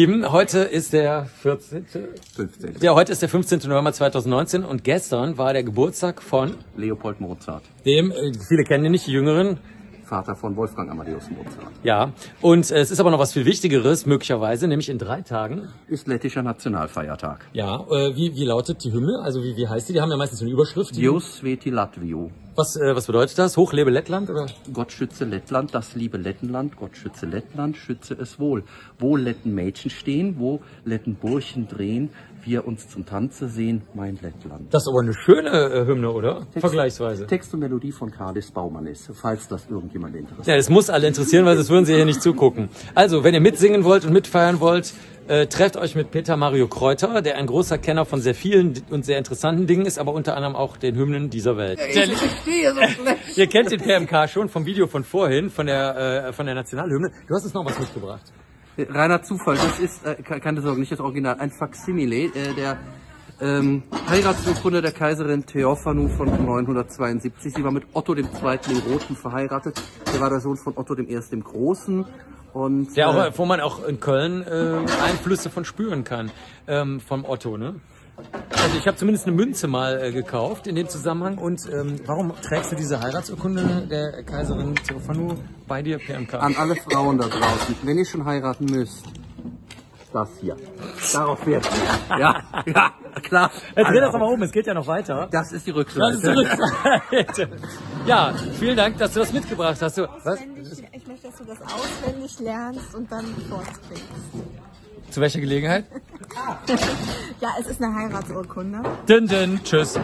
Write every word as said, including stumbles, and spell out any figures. Lieben, heute ist der vierzehnte. fünfzehnte. Ja, heute ist der fünfzehnte November zweitausendneunzehn und gestern war der Geburtstag von Leopold Mozart. Dem, viele kennen ihn nicht, die Jüngeren. Vater von Wolfgang Amadeus Mozart. Ja, und es ist aber noch was viel Wichtigeres möglicherweise, nämlich in drei Tagen ist lettischer Nationalfeiertag. Ja, äh, wie, wie lautet die Hymne? Also wie, wie heißt die? Die haben ja meistens eine Überschrift. Dievs, svētī Latviju. Was, äh, was bedeutet das? Hoch lebe Lettland? Oder? Gott schütze Lettland, das liebe Lettenland. Gott schütze Lettland, schütze es wohl. Wo Letten Mädchen stehen, wo Letten Burschen drehen, wir uns zum Tanze sehen, mein Lettland. Das ist aber eine schöne äh, Hymne, oder? Text, Vergleichsweise. Text und Melodie von Karlis Baumann ist, falls das irgendjemand interessiert. Ja, das muss alle interessieren, weil sonst würden sie hier nicht zugucken. Also, wenn ihr mitsingen wollt und mitfeiern wollt, Äh, trefft euch mit Peter Mario Kreuter, der ein großer Kenner von sehr vielen und sehr interessanten Dingen ist, aber unter anderem auch den Hymnen dieser Welt. Ja, ich verstehe so schlecht. Ihr kennt den P M K schon vom Video von vorhin, von der, äh, von der Nationalhymne. Du hast uns noch was mitgebracht. Reiner Zufall, das ist, äh, keine Sorge, nicht das Original, ein Faksimile, äh, der ähm, Heiratsurkunde der Kaiserin Theophanu von neunhundertzweiundsiebzig. Sie war mit Otto dem Zweiten dem Roten verheiratet. Der war der Sohn von Otto dem Ersten dem Großen. Und, der auch, äh, wo man auch in Köln äh, Einflüsse von spüren kann, ähm, vom Otto, ne? Also ich habe zumindest eine Münze mal äh, gekauft in dem Zusammenhang. Und ähm, warum trägst du diese Heiratsurkunde der Kaiserin Theophanu bei dir, P M K? An alle Frauen da draußen, wenn ihr schon heiraten müsst, das hier. Darauf wird es. Ja, ja, klar. Jetzt dreht das aber um, es geht ja noch weiter. Das ist die Rückseite. Das ist die Rückseite. Ja, vielen Dank, dass du das mitgebracht hast. Du, was? Ich möchte, dass du das auswendig lernst und dann fortkriegst. Zu welcher Gelegenheit? Ja, es ist eine Heiratsurkunde. Dün, dün, tschüss.